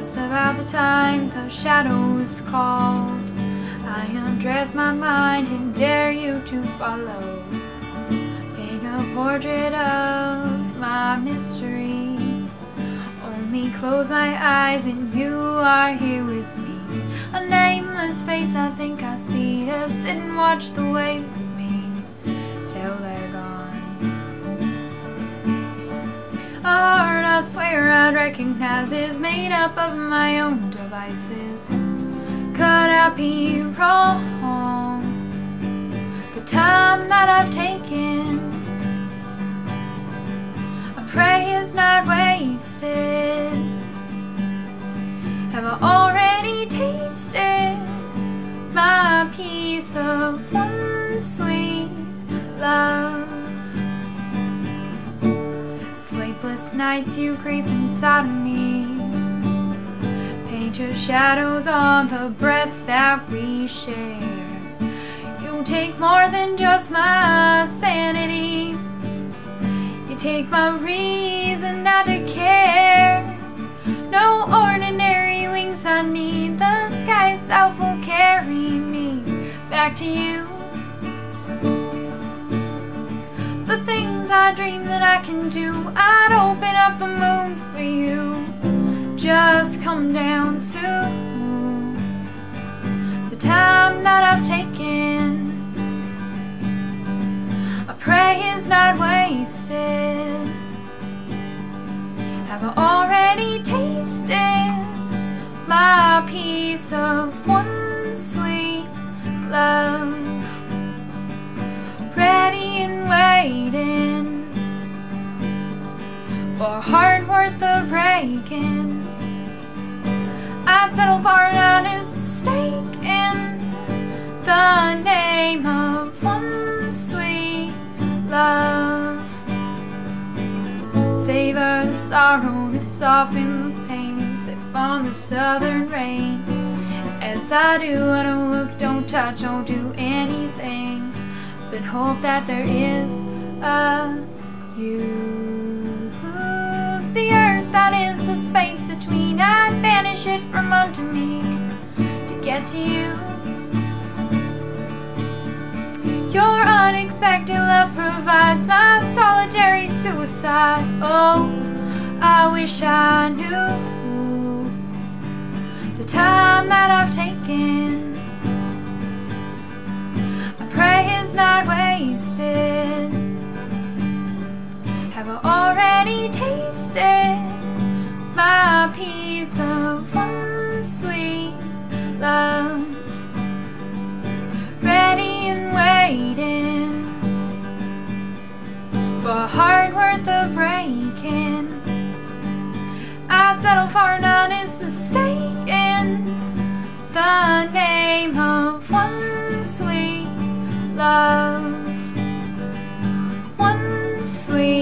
just about the time the shadows called. I undress my mind and dare you to follow. Paint a portrait of my mystery. Only close my eyes and you are here with me. A nameless face, I think I see, to sit and watch the waves of me till they're gone. A heart I swear I'd recognize is made up of my own devices. Could I be wrong? The time that I've taken, I pray is not wasted. Have I already tasted my piece of one sweet love? Sleepless nights you creep inside of me. Paint your shadows on the breath that we share. You take more than just my sanity. You take my reason not to care. No ordinary I need, the sky itself will carry me back to you. The things I dream that I can do, I'd open up the moon for you. Just come down soon. The time that I've taken, I pray is not wasted. Have I already tasted my piece of one sweet love? Ready and waiting for a heart worth the breaking. I'd settle for an honest mistake in the name of one sweet love. Savor the sorrow to soften the pain. Sip on the southern rain. As I do, I don't look, don't touch, don't do anything but hope that there is a you. The earth that is the space between, I'd banish it from unto me to get to you. Your unexpected love provides my solitary suicide. Oh, I wish I knew the time that I've taken, I pray is not wasted. Have I already tasted my piece of one sweet love? Ready and waiting for a heart worth the breaking. I'd settle for an honest mistake in the name of one sweet love, one sweet.